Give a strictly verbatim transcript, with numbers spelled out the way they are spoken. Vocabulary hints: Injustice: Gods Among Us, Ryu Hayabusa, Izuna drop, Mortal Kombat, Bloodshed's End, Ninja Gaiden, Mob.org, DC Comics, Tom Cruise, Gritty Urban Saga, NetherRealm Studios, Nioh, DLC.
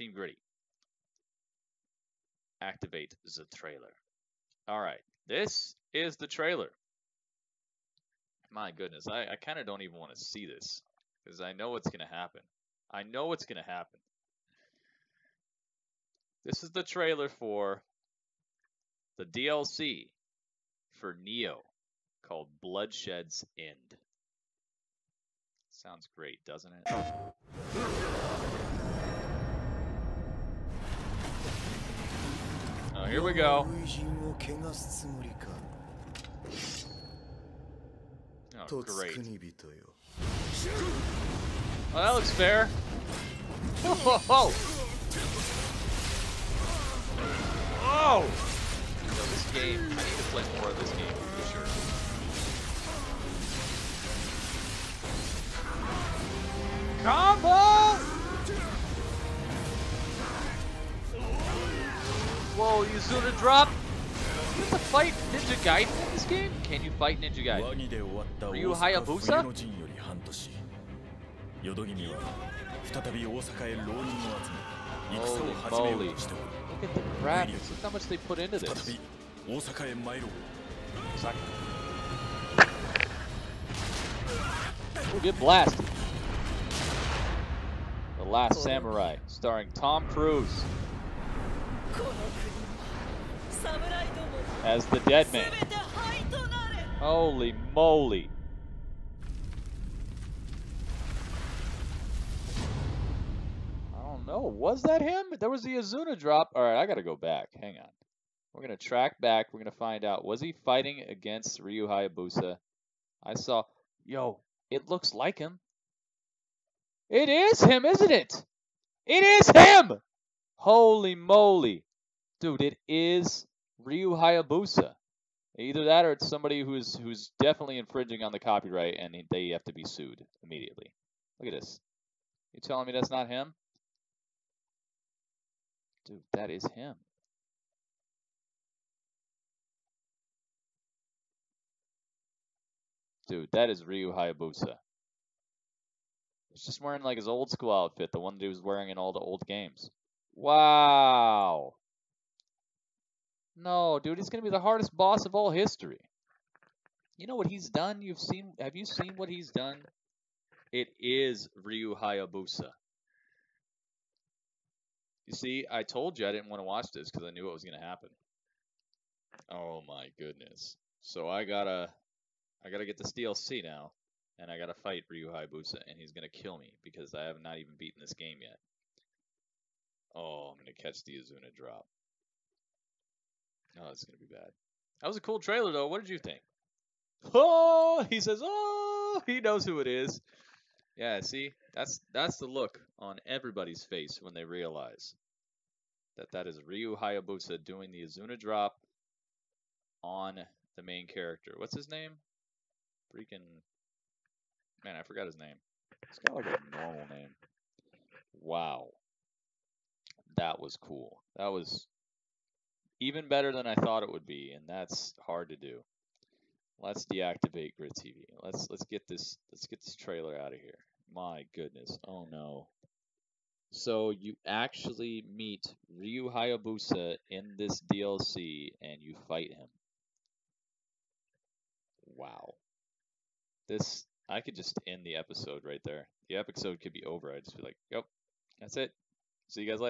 Team Gritty. Activate the trailer. All right, this is the trailer. My goodness, I, I kind of don't even want to see this because I know what's going to happen. I know what's going to happen. This is the trailer for the D L C for Nioh called Bloodshed's End. Sounds great, doesn't it? Oh, here we go. Oh, great. Oh, that looks fair. Whoa, whoa, whoa. Oh! You know, this game, I need to play more of this game, for sure. Combo! Whoa, Izuna drop! You have to fight Ninja Gaiden in this game? Can you fight Ninja Gaiden? Ryu Hayabusa? Holy moly. Look at the graphics. Look how much they put into this. We'll get blasted. The Last Samurai, starring Tom Cruise as the dead man. Holy moly. I don't know. Was that him? There was the Izuna drop. All right, I got to go back. Hang on. We're going to track back. We're going to find out. Was he fighting against Ryu Hayabusa? I saw. Yo, it looks like him. It is him, isn't it? It is him! Holy moly. Dude, it is Ryu Hayabusa. Either that or it's somebody who's who's definitely infringing on the copyright and they have to be sued immediately. Look at this. You telling me that's not him? Dude, that is him. Dude, that is Ryu Hayabusa. He's just wearing like his old school outfit, the one that he was wearing in all the old games. Wow. No, dude, he's going to be the hardest boss of all history. You know what he's done? You've seen, have you seen what he's done? It is Ryu Hayabusa. You see, I told you I didn't want to watch this because I knew what was going to happen. Oh my goodness. So I gotta, I gotta get this D L C now, and I gotta fight Ryu Hayabusa, and he's gonna kill me because I have not even beaten this game yet. Oh, I'm gonna catch the Izuna drop. Oh, it's gonna be bad. That was a cool trailer, though. What did you think? Oh, he says, oh, he knows who it is. Yeah, see, that's that's the look on everybody's face when they realize that that is Ryu Hayabusa doing the Izuna drop on the main character. What's his name? Freaking man, I forgot his name. It's got like a normal name. Wow, that was cool. That was even better than I thought it would be, and that's hard to do. Let's deactivate Grit T V. Let's let's get this let's get this trailer out of here. My goodness. Oh no. So you actually meet Ryu Hayabusa in this D L C and you fight him. Wow. This I could just end the episode right there. The episode could be over. I'd just be like, "Yep, that's it. See you guys later."